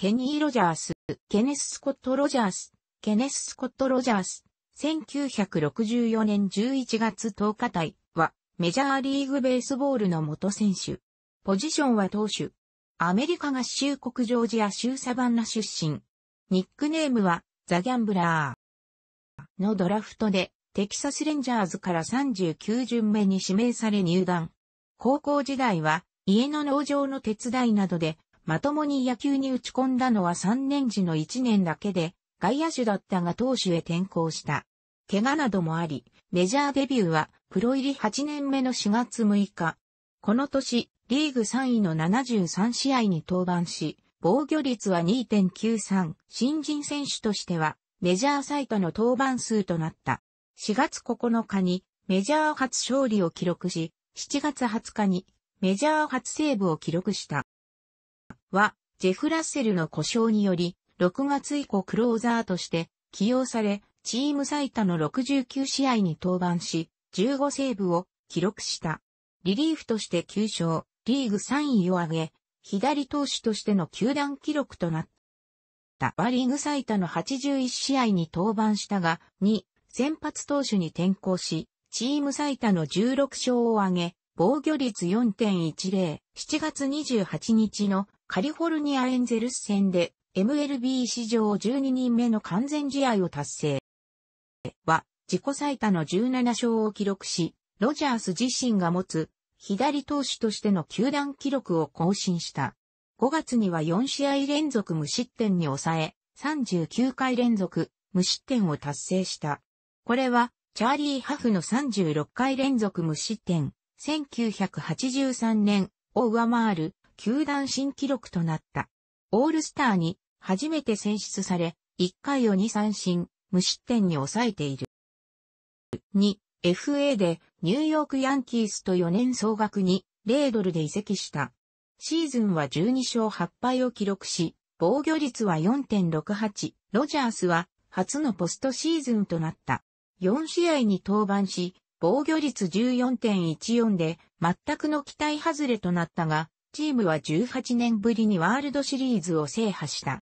ケニー・ロジャース、ケネス・スコット・ロジャース、ケネス・スコット・ロジャース、1964年11月10日対は、メジャーリーグベースボールの元選手。ポジションは投手。アメリカ合衆国ジョージア州サバンナ出身。ニックネームは、ザ・ギャンブラー。のドラフトで、テキサス・レンジャーズから39巡目に指名され入団。高校時代は、家の農場の手伝いなどで、まともに野球に打ち込んだのは3年時の1年だけで、外野手だったが投手へ転向した。怪我などもあり、メジャーデビューはプロ入り8年目の4月6日。この年、リーグ3位の73試合に登板し、防御率は 2.93。新人選手としては、メジャー最多の登板数となった。4月9日にメジャー初勝利を記録し、7月20日にメジャー初セーブを記録した。は、ジェフ・ラッセルの故障により、6月以降クローザーとして起用され、チーム最多の69試合に登板し、15セーブを記録した。リリーフとして9勝、リーグ3位を挙げ、左投手としての球団記録となった。はリーグ最多の81試合に登板したが、先発投手に転向し、チーム最多の16勝を挙げ、防御率 4.10、7月28日のカリフォルニアエンゼルス戦で、MLB 史上12人目の完全試合を達成。は、自己最多の17勝を記録し、ロジャース自身が持つ、左投手としての球団記録を更新した。5月には4試合連続無失点に抑え、39回連続無失点を達成した。これは、チャーリー・ハフの36回連続無失点、1983年を上回る、球団新記録となった。オールスターに初めて選出され、1回を2三振、無失点に抑えている。FA でニューヨークヤンキースと4年総額$200で移籍した。シーズンは12勝8敗を記録し、防御率は 4.68、ロジャースは初のポストシーズンとなった。4試合に登板し、防御率 14.14 で全くの期待外れとなったが、チームは18年ぶりにワールドシリーズを制覇した。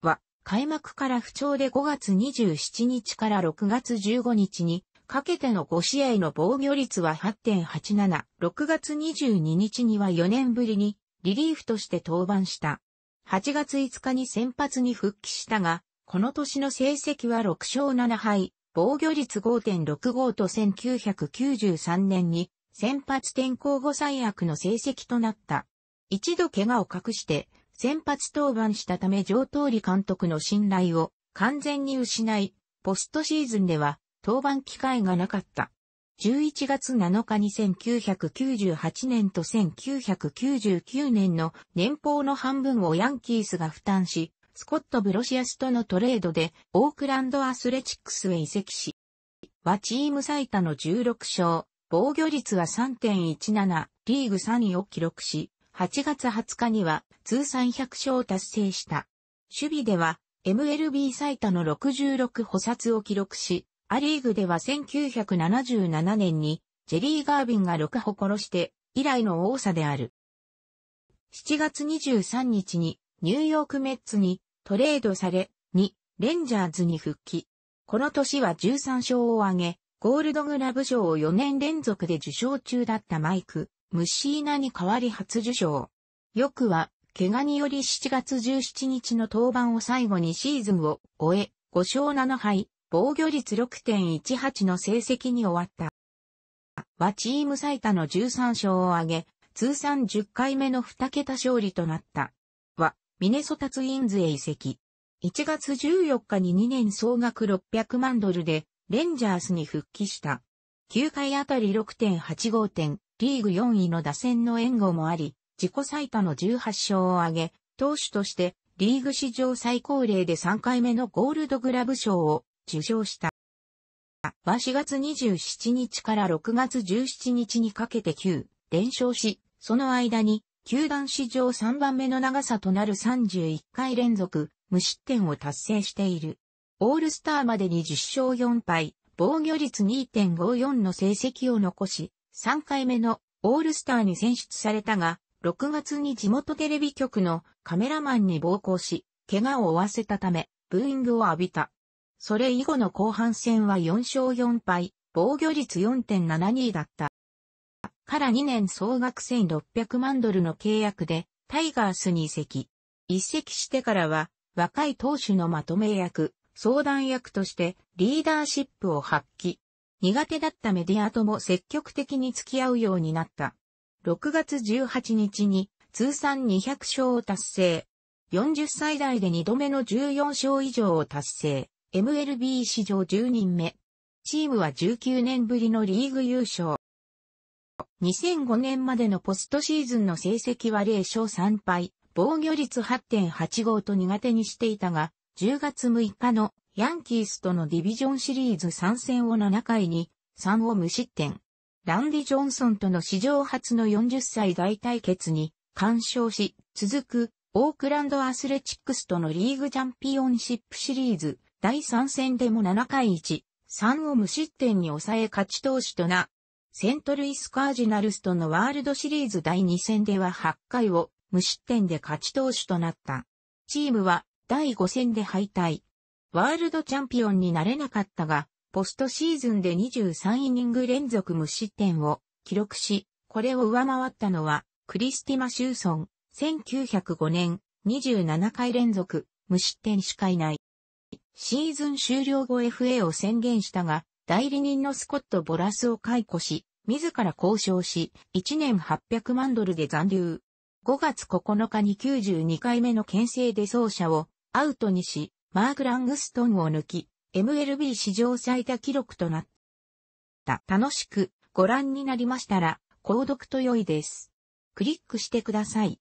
は、開幕から不調で5月27日から6月15日にかけての5試合の防御率は 8.87、6月22日には4年ぶりにリリーフとして登板した。8月5日に先発に復帰したが、この年の成績は6勝7敗、防御率 5.65 と1993年に先発転向後最悪の成績となった。一度怪我を隠して先発登板したためジョー・トーリ監督の信頼を完全に失い、ポストシーズンでは登板機会がなかった。11月7日に1998年と1999年の年俸の半分をヤンキースが負担し、スコット・ブロシアスとのトレードでオークランド・アスレチックスへ移籍し、はチーム最多の16勝。防御率は 3.17、リーグ3位を記録し、8月20日には通算100勝を達成した。守備では MLB 最多の66捕殺を記録し、ア・リーグでは1977年にジェリー・ガービンが6捕殺して以来の多さである。7月23日にニューヨークメッツにトレードされ、レンジャーズに復帰。この年は13勝を挙げ、ゴールドグラブ賞を4年連続で受賞中だったマイク・ムシーナに代わり初受賞。翌は、怪我により7月17日の登板を最後にシーズンを終え、5勝7敗、防御率 6.18 の成績に終わった。はチーム最多の13勝を挙げ、通算10回目の2桁勝利となった。は、ミネソタツインズへ移籍。1月14日に2年総額$600万で、レンジャースに復帰した。9回あたり 6.85 点、リーグ4位の打線の援護もあり、自己最多の18勝を挙げ、投手としてリーグ史上最高齢で3回目のゴールドグラブ賞を受賞した。は4月27日から6月17日にかけて9連勝し、その間に球団史上3番目の長さとなる31回連続無失点を達成している。オールスターまでに10勝4敗、防御率 2.54 の成績を残し、3回目のオールスターに選出されたが、6月に地元テレビ局のカメラマンに暴行し、怪我を負わせたため、ブーイングを浴びた。それ以後の後半戦は4勝4敗、防御率 4.72 だった。から2年総額1600万ドルの契約で、タイガースに移籍。移籍してからは、若い投手のまとめ役、相談役としてリーダーシップを発揮。苦手だったメディアとも積極的に付き合うようになった。6月18日に通算200勝を達成。40歳代で2度目の14勝以上を達成。MLB 史上10人目。チームは19年ぶりのリーグ優勝。2005年までのポストシーズンの成績は0勝3敗、防御率 8.85 と苦手にしていたが、10月6日のヤンキースとのディビジョンシリーズ3戦を7回に3を無失点。ランディ・ジョンソンとの史上初の40歳代対決に完勝し、続くオークランドアスレチックスとのリーグチャンピオンシップシリーズ第3戦でも7回1、3を無失点に抑え勝ち投手とな。セントルイスカージナルスとのワールドシリーズ第2戦では8回を無失点で勝ち投手となった。チームは第5戦で敗退。ワールドチャンピオンになれなかったが、ポストシーズンで23イニング連続無失点を記録し、これを上回ったのは、クリスティ・マシューソン、1905年、27回連続、無失点しかいない。シーズン終了後 FA を宣言したが、代理人のスコット・ボラスを解雇し、自ら交渉し、1年800万ドルで残留。5月9日に92回目の牽制で走者をアウトにし、マーク・ラングストンを抜き、MLB 史上最多記録となった。楽しくご覧になりましたら、購読と良いです。クリックしてください。